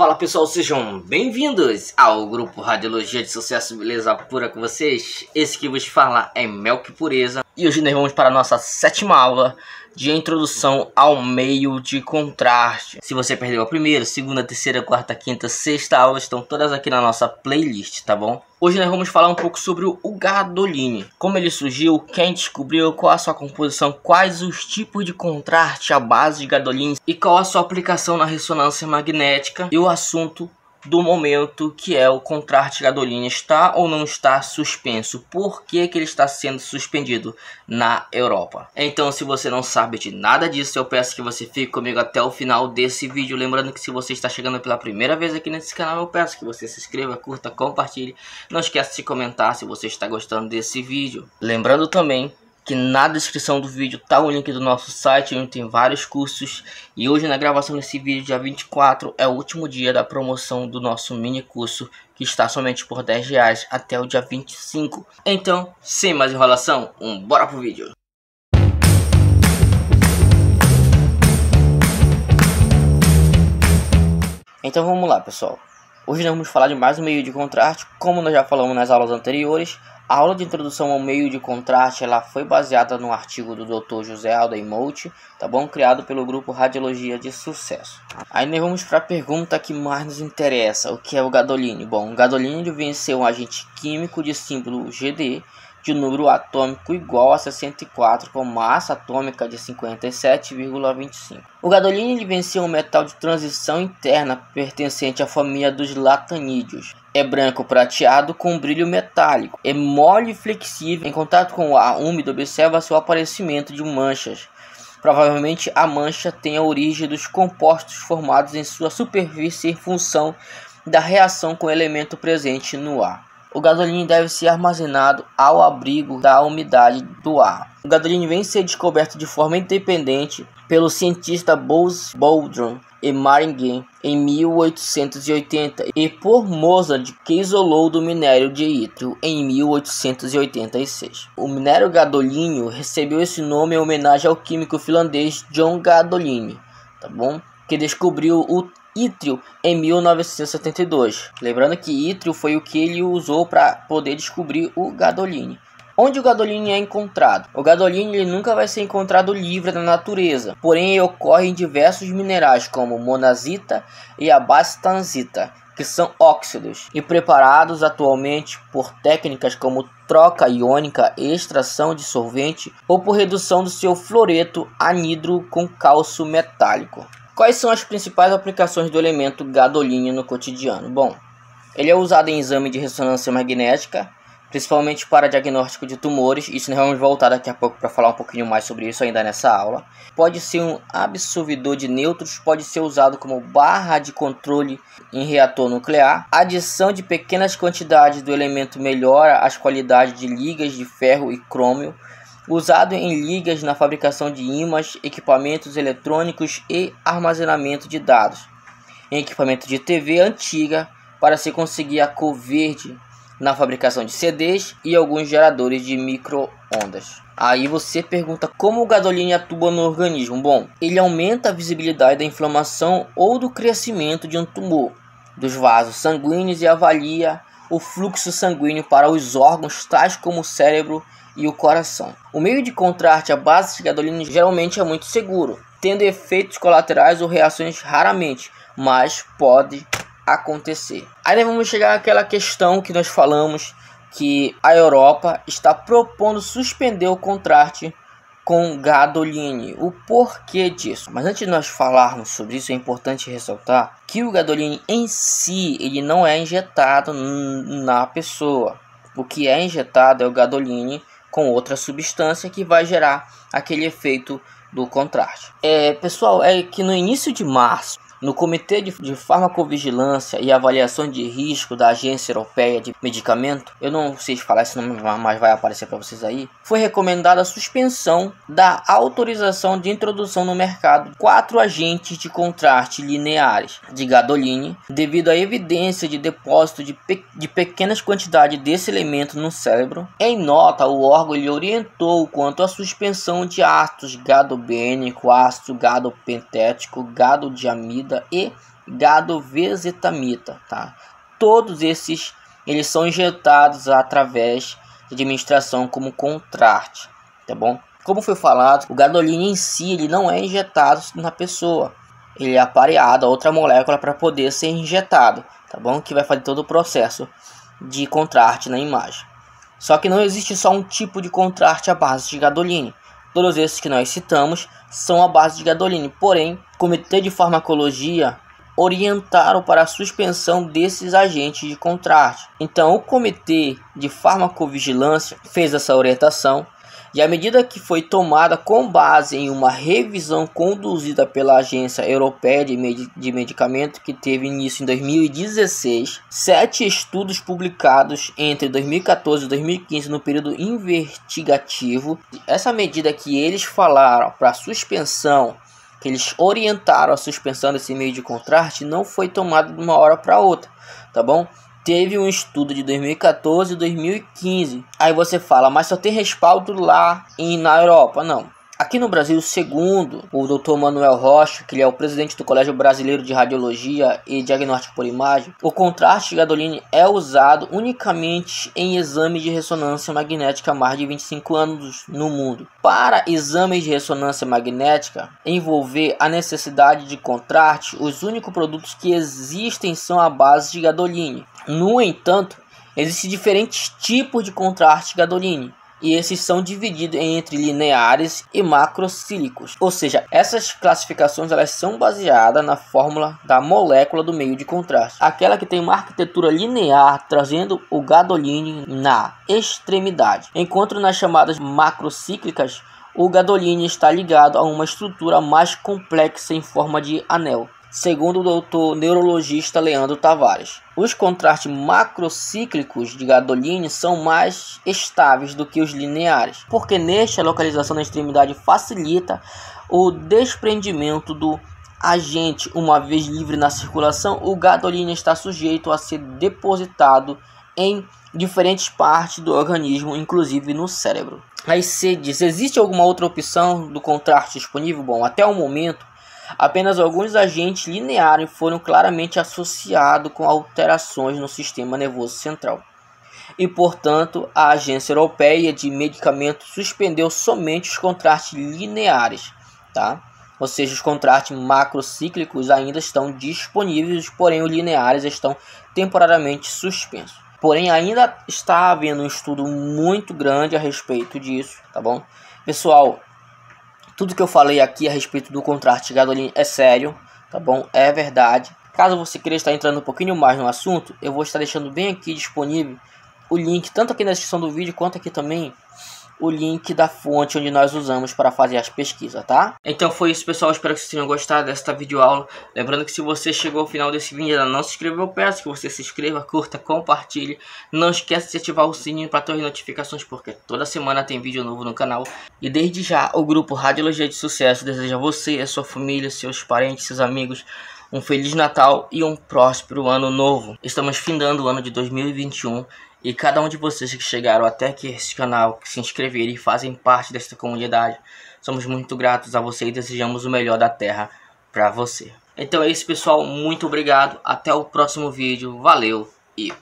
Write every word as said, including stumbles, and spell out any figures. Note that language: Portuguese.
Fala pessoal, sejam bem-vindos ao grupo Radiologia de Sucesso, beleza pura com vocês? Esse que vos fala é Melqui Pureza e hoje nós vamos para a nossa sétima aula de introdução ao meio de contraste. Se você perdeu a primeira, segunda, terceira, quarta, quinta, sexta aula, estão todas aqui na nossa playlist, tá bom? Hoje nós vamos falar um pouco sobre o gadolínio, como ele surgiu, quem descobriu, qual a sua composição, quais os tipos de contraste à base de gadolínio e qual a sua aplicação na ressonância magnética e o assunto do momento, que é o contraste gadolínio está ou não está suspenso, por que que ele está sendo suspendido na Europa. Então, se você não sabe de nada disso, eu peço que você fique comigo até o final desse vídeo, lembrando que se você está chegando pela primeira vez aqui nesse canal, eu peço que você se inscreva, curta, compartilhe, não esqueça de comentar se você está gostando desse vídeo. Lembrando também que na descrição do vídeo tá o link do nosso site, onde tem vários cursos. E hoje na gravação desse vídeo, dia vinte e quatro, é o último dia da promoção do nosso mini curso, que está somente por dez reais até o dia vinte e cinco. Então, sem mais enrolação, um bora pro vídeo. Então vamos lá pessoal, hoje nós vamos falar de mais um meio de contraste. Como nós já falamos nas aulas anteriores, a aula de introdução ao meio de contraste ela foi baseada no artigo do doutor José Aldo Imolte, tá bom? Criado pelo grupo Radiologia de Sucesso. Aí nós vamos para a pergunta que mais nos interessa, o que é o gadolínio? Bom, o gadolínio vem ser um agente químico de símbolo G D, de número atômico igual a sessenta e quatro, com massa atômica de cinquenta e sete vírgula vinte e cinco. O gadolínio ele vem ser um metal de transição interna pertencente à família dos latanídeos. É branco prateado com brilho metálico. É mole e flexível. Em contato com o ar úmido, observa-se o aparecimento de manchas. Provavelmente a mancha tem a origem dos compostos formados em sua superfície em função da reação com o elemento presente no ar. O gadolínio deve ser armazenado ao abrigo da umidade do ar. O gadolínio vem ser descoberto de forma independente pelo cientista Bose, Boldron e Maringen em mil oitocentos e oitenta e por Mozart, que isolou do minério de ítrio em mil oitocentos e oitenta e seis. O minério gadolínio recebeu esse nome em homenagem ao químico finlandês John Gadolini, tá bom? Que descobriu o ítrio em mil novecentos e setenta e dois. Lembrando que ítrio foi o que ele usou para poder descobrir o gadolínio. Onde o gadolínio é encontrado? O gadolínio ele nunca vai ser encontrado livre na natureza, porém ele ocorre em diversos minerais como monazita e abastanzita, que são óxidos, e preparados atualmente por técnicas como troca iônica, extração de solvente ou por redução do seu fluoreto anidro com cálcio metálico. Quais são as principais aplicações do elemento gadolínio no cotidiano? Bom, ele é usado em exame de ressonância magnética, principalmente para diagnóstico de tumores. Isso nós vamos voltar daqui a pouco para falar um pouquinho mais sobre isso ainda nessa aula. Pode ser um absorvedor de nêutrons, pode ser usado como barra de controle em reator nuclear. A adição de pequenas quantidades do elemento melhora as qualidades de ligas de ferro e crômio. Usado em ligas na fabricação de ímãs, equipamentos eletrônicos e armazenamento de dados. Em equipamento de T V antiga, para se conseguir a cor verde na fabricação de C Ds e alguns geradores de micro-ondas. Aí você pergunta como o gadolínio atua no organismo. Bom, ele aumenta a visibilidade da inflamação ou do crescimento de um tumor, dos vasos sanguíneos e avalia o fluxo sanguíneo para os órgãos tais como o cérebro e o coração. O meio de contraste à base de gadolínio geralmente é muito seguro, tendo efeitos colaterais ou reações raramente, mas pode acontecer. Aí vamos chegar àquela questão que nós falamos, que a Europa está propondo suspender o contraste com gadolínio. O porquê disso? Mas antes de nós falarmos sobre isso, é importante ressaltar que o gadolínio em si ele não é injetado na pessoa. O que é injetado é o gadolínio com outra substância que vai gerar aquele efeito do contraste. É, pessoal, é que no início de março, no Comitê de, de Farmacovigilância e Avaliação de Risco da Agência Europeia de Medicamento, eu não sei falar esse nome, mas vai aparecer para vocês aí, foi recomendada a suspensão da autorização de introdução no mercado de quatro agentes de contraste lineares de gadolínio, devido à evidência de depósito de, pe de pequenas quantidades desse elemento no cérebro. Em nota, o órgão ele orientou quanto à suspensão de ácidos gadobênico, ácido gadopentético, gado de amida e gadovesetamida, tá? Todos esses eles são injetados através de administração como contraste, tá bom? Como foi falado, o gadolínio em si ele não é injetado na pessoa. Ele é apareado a outra molécula para poder ser injetado, tá bom? Que vai fazer todo o processo de contraste na imagem. Só que não existe só um tipo de contraste à base de gadolínio. Todos esses que nós citamos são à base de gadolínio. Porém, o Comitê de Farmacologia orientaram para a suspensão desses agentes de contraste. Então, o Comitê de Farmacovigilância fez essa orientação. E a medida que foi tomada com base em uma revisão conduzida pela Agência Europeia de, Medi de Medicamento, que teve início em dois mil e dezesseis, sete estudos publicados entre dois mil e quatorze e dois mil e quinze no período investigativo. Essa medida que eles falaram para suspensão, que eles orientaram a suspensão desse meio de contraste, não foi tomada de uma hora para outra, tá bom? Teve um estudo de dois mil e quatorze e dois mil e quinze. Aí você fala, mas só tem respaldo lá em, na Europa. Não. Aqui no Brasil, segundo o doutor Manuel Rocha, que ele é o presidente do Colégio Brasileiro de Radiologia e Diagnóstico por Imagem, o contraste de gadolínio é usado unicamente em exames de ressonância magnética há mais de vinte e cinco anos no mundo. Para exames de ressonância magnética envolver a necessidade de contraste, os únicos produtos que existem são a base de gadolínio. No entanto, existem diferentes tipos de contraste de gadolínio. E esses são divididos entre lineares e macrocílicos. Ou seja, essas classificações elas são baseadas na fórmula da molécula do meio de contraste. Aquela que tem uma arquitetura linear, trazendo o gadolínio na extremidade. Enquanto nas chamadas macrocíclicas, o gadolínio está ligado a uma estrutura mais complexa em forma de anel. Segundo o doutor neurologista Leandro Tavares, os contrastes macrocíclicos de gadolínio são mais estáveis do que os lineares, porque neste a localização da extremidade facilita o desprendimento do agente. Uma vez livre na circulação, o gadolínio está sujeito a ser depositado em diferentes partes do organismo, inclusive no cérebro. Aí se diz, existe alguma outra opção do contraste disponível? Bom, até o momento, apenas alguns agentes lineares foram claramente associados com alterações no sistema nervoso central. E, portanto, a Agência Europeia de Medicamentos suspendeu somente os contrastes lineares, tá? Ou seja, os contrastes macrocíclicos ainda estão disponíveis, porém os lineares estão temporariamente suspensos. Porém, ainda está havendo um estudo muito grande a respeito disso, tá bom? Pessoal, tudo que eu falei aqui a respeito do contraste de gadolínio é sério, tá bom? É verdade. Caso você queira estar entrando um pouquinho mais no assunto, eu vou estar deixando bem aqui disponível o link, tanto aqui na descrição do vídeo, quanto aqui também o link da fonte onde nós usamos para fazer as pesquisas, tá? Então foi isso, pessoal. Espero que vocês tenham gostado desta videoaula. Lembrando que se você chegou ao final desse vídeo e ainda não se inscreveu, eu peço que você se inscreva, curta, compartilhe. Não esquece de ativar o sininho para ter as notificações, porque toda semana tem vídeo novo no canal. E desde já, o grupo Radiologia de Sucesso deseja a você, a sua família, seus parentes, seus amigos, um Feliz Natal e um próspero Ano Novo. Estamos findando o ano de dois mil e vinte e um. E cada um de vocês que chegaram até aqui esse canal, que se inscreveram e fazem parte desta comunidade, somos muito gratos a você e desejamos o melhor da terra para você. Então é isso, pessoal. Muito obrigado. Até o próximo vídeo. Valeu e...